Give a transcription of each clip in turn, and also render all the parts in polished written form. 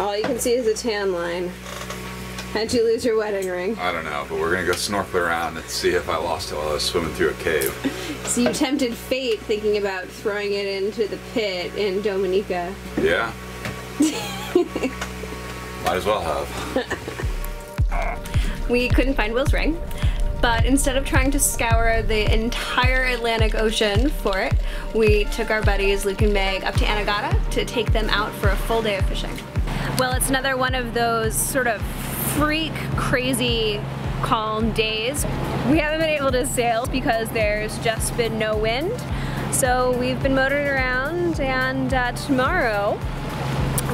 All you can see is a tan line. How'd you lose your wedding ring? I don't know, but we're gonna go snorkel around and see if I lost it while I was swimming through a cave. So you tempted fate thinking about throwing it into the pit in Dominica. Yeah. Might as well have. We couldn't find Will's ring, but instead of trying to scour the entire Atlantic Ocean for it, we took our buddies Luke and Meg up to Anegada to take them out for a full day of fishing. Well, it's another one of those sort of freak, crazy, calm days. We haven't been able to sail because there's just been no wind, so we've been motoring around, and tomorrow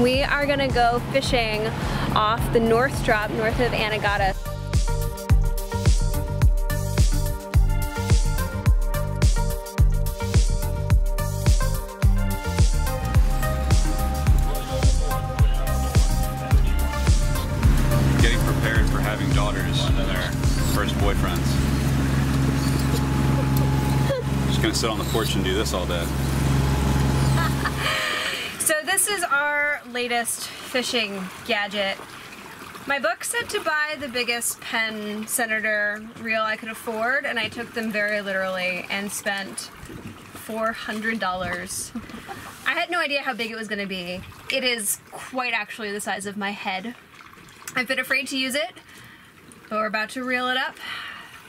we are gonna go fishing off the North Drop north of Anegada. Sit on the porch and do this all day. So this is our latest fishing gadget. My book said to buy the biggest Penn Senator reel I could afford, and I took them very literally and spent $400. I had no idea how big it was going to be. It is quite actually the size of my head. I've been afraid to use it, but we're about to reel it up.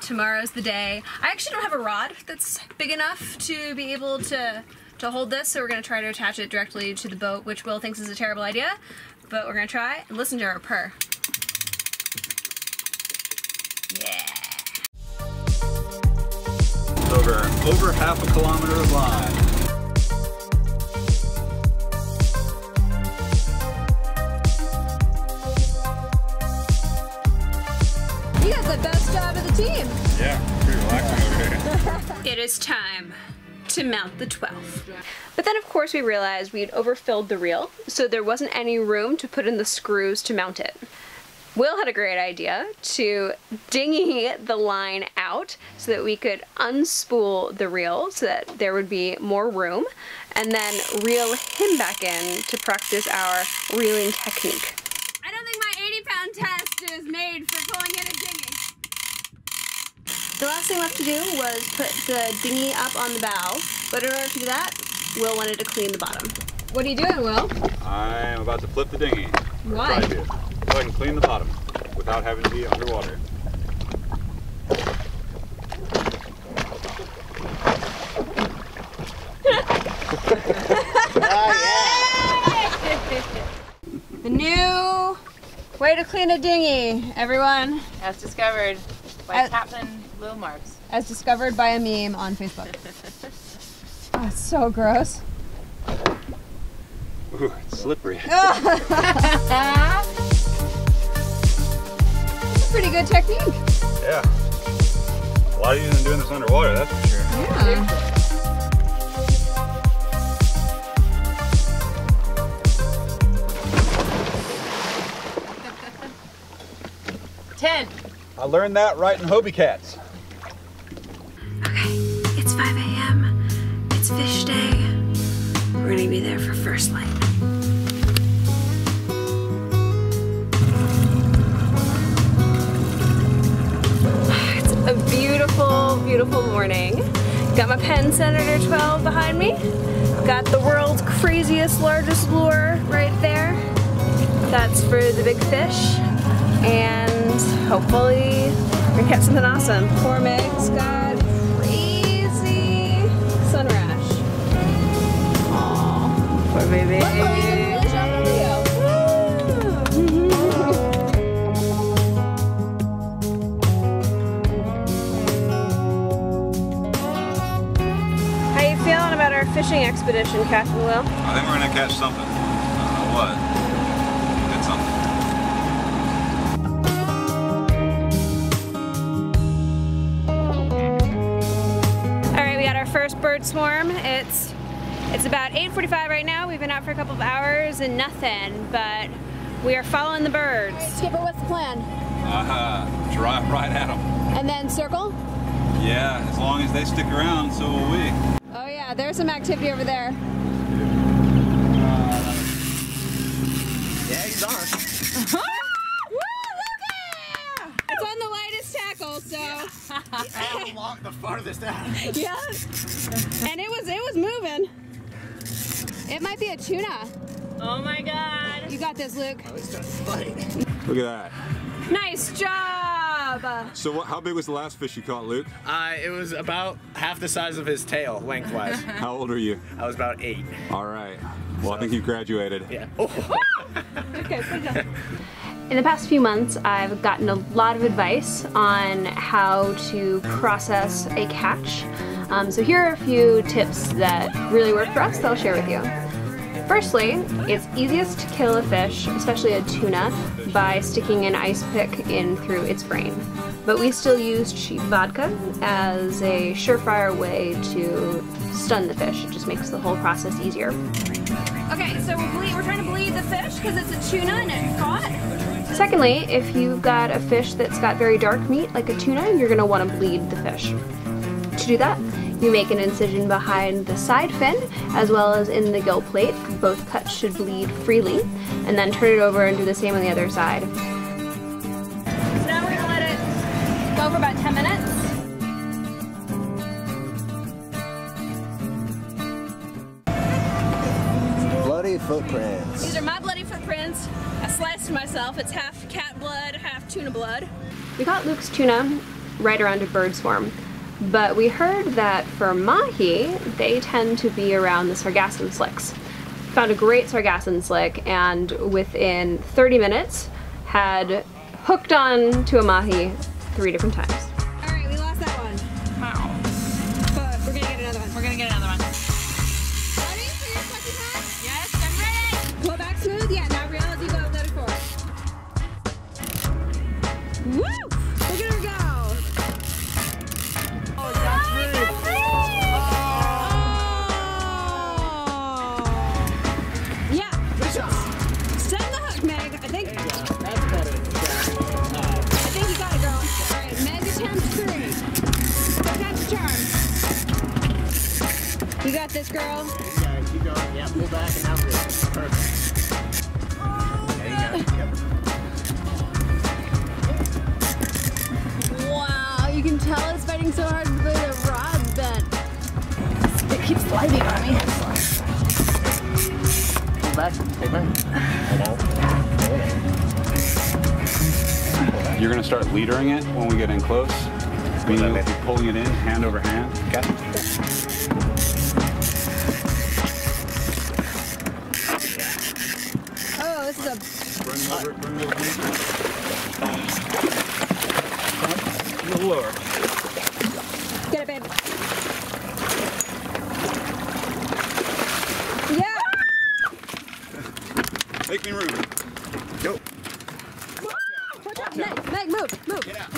Tomorrow's the day. I actually don't have a rod that's big enough to be able to hold this, so we're going to try to attach it directly to the boat, which Will thinks is a terrible idea, but we're going to try and listen to her purr. Yeah. Over half a kilometer of line. Team. Yeah, pretty relaxing over here. It is time to mount the 12. But then of course we realized we'd overfilled the reel, so there wasn't any room to put in the screws to mount it. Will had a great idea to dinghy the line out so that we could unspool the reel so that there would be more room, and then reel him back in to practice our reeling technique. I don't think my 80-pound test is made for pulling in a dinghy. The last thing left to do was put the dinghy up on the bow, but in order to do that, Will wanted to clean the bottom. What are you doing, Will? I'm about to flip the dinghy. Why? So I can clean the bottom without having to be underwater. The new way to clean a dinghy, everyone. As discovered by Captain Little Marks. As discovered by a meme on Facebook. Oh, it's so gross. Ooh, it's slippery. That's a pretty good technique. Yeah. A lot easier than doing this underwater, that's for sure. Yeah. I learned that right in Hobie Cats. Okay, it's 5 a.m. It's fish day. We're gonna be there for first light. It's a beautiful, beautiful morning. Got my Penn Senator 12 behind me. Got the world's craziest, largest lure right there. That's for the big fish. And hopefully we catch something awesome. Poor Meg's got crazy sun rash. Aww, poor baby. How you feeling about our fishing expedition, Captain Will? I think we're gonna catch something. I don't know what. First bird swarm. It's about 8:45 right now. We've been out for a couple of hours and nothing, but we are following the birds. All right, Skipper, what's the plan? Drive right at them. And then circle? Yeah, as long as they stick around, so will we. Oh yeah, there's some activity over there. Yeah, he's Yeah. And it was moving. It might be a tuna. Oh my God. You got this, Luke. Oh, it's just funny. Look at that. Nice job. So how big was the last fish you caught, Luke? It was about half the size of his tail, lengthwise. How old are you? I was about 8. All right. Well, so, I think you graduated. Yeah. Oh. Okay, put it down. In the past few months, I've gotten a lot of advice on how to process a catch. So here are a few tips that really work for us that I'll share with you. Firstly, it's easiest to kill a fish, especially a tuna, by sticking an ice pick in through its brain. But we still use cheap vodka as a surefire way to stun the fish. It just makes the whole process easier. Okay, so we're trying to bleed the fish because it's a tuna and it's caught. Secondly, if you've got a fish that's got very dark meat, like a tuna, you're going to want to bleed the fish. To do that, you make an incision behind the side fin, as well as in the gill plate. Both cuts should bleed freely, and then turn it over and do the same on the other side. So now we're going to let it go for about 10 minutes. Bloody footprints. These are my bloody footprints. I sliced myself. It's half cat blood, half tuna blood. We caught Luke's tuna right around a bird swarm, but we heard that for mahi, they tend to be around the sargassum slicks. Found a great sargassum slick, and within 30 minutes, had hooked on to a mahi 3 different times. All right, we lost that one. Wow. But we're gonna get another one. We're gonna get another one. Ready for your second time? Yes, I'm ready. Blow back smooth? Yeah, not real. Woo! Look at her go! Oh, that's good! Oh! Yeah! Good job! Send the hook, Meg, I think. That's better. I think you got it, girl. Alright, Meg attempts 3. Attempts charm. You got this, girl. Yeah, keep going. Yeah, pull back and out this. Perfect. Oh, there you go. Yep. You can tell it's biting so hard with the rod bent. It keeps sliding on me. Pull back, take back. You're gonna start leadering it when we get in close. Meaning you'll be pulling it in hand over hand. Okay. Oh, this is a. Bring over. Lower. Get it, babe. Yeah! Make me room. Go. Watch out. Meg, move. Get out.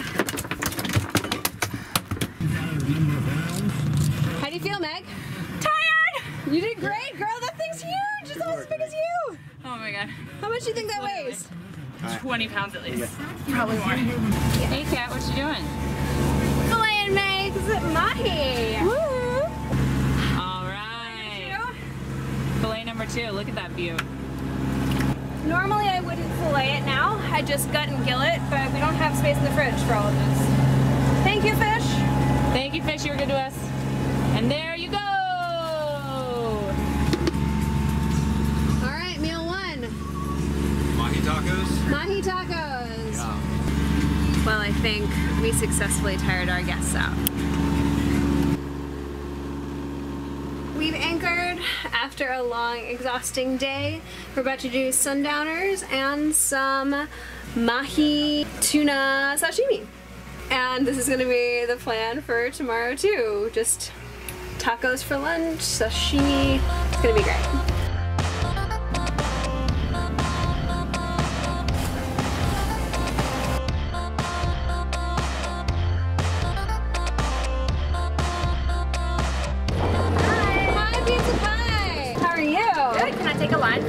How do you feel, Meg? Tired! You did great, girl. That thing's huge. It's almost as big as you. Oh my God. How much do you think that weighs? 20 pounds at least. Yeah. Probably more. Yeah. Hey, Cat, what you doing? Filleting Meg's mahi. Woo! All right. Fillet number 2. Look at that view. Normally I wouldn't fillet it now. I just gut and gill it, but we don't have space in the fridge for all of this. Thank you, fish. Thank you, fish. You were good to us. And there you go. All right, meal 1. Mahi tacos. Mahi tacos! Yeah. Well, I think we successfully tired our guests out. We've anchored after a long, exhausting day. We're about to do sundowners and some mahi tuna sashimi. And this is going to be the plan for tomorrow too. Just tacos for lunch, sashimi. It's going to be great.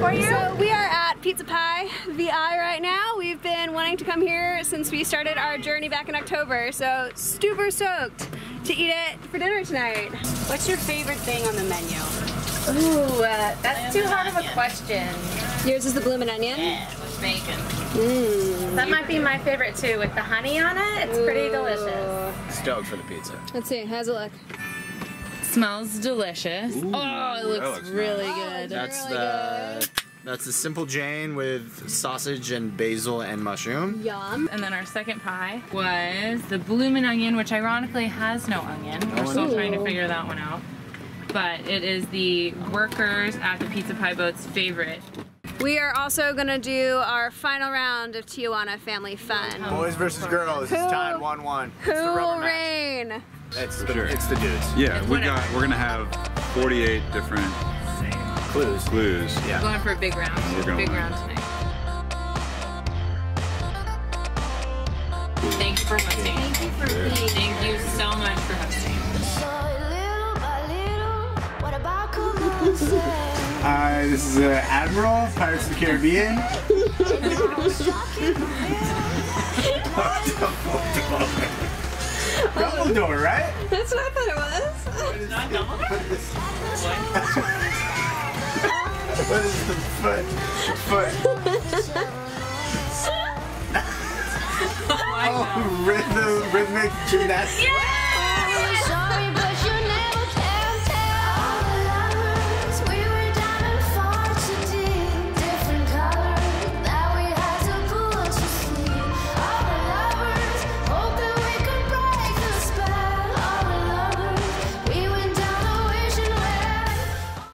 So we are at Pizza Pie VI right now. We've been wanting to come here since we started our journey back in October, so super stoked to eat it for dinner tonight. What's your favorite thing on the menu? Ooh, that's too hot of a question. Yours is the bloomin' onion? Yeah, with bacon. Mm. That might be my favorite too, with the honey on it. It's pretty delicious. Stoked for the pizza. Let's see, how's it look? Smells delicious. Ooh, oh, it looks really nice. Good. That's the Simple Jane with sausage and basil and mushroom. Yum. And then our second pie was the bloomin' onion, which ironically has no onion. We're still trying to figure that one out. But it is the workers at the Pizza Pie Boat's favorite. We are also gonna do our final round of Tijuana family fun. Boys versus girls. It's tied 1-1. Who will reign? That's for sure. It's the dudes. Yeah, we got. We're gonna have 48 different clues. Yeah. We're going for a big round. We're going big round tonight. Thank you for hosting. Thank you for being. Thank you so much for hosting. Hi, this is Admiral, Pirates of the Caribbean. Dumbledore, right? That's what I thought it was. It's not Dumbledore? What is the foot? Oh, rhythmic gymnastics. Yeah!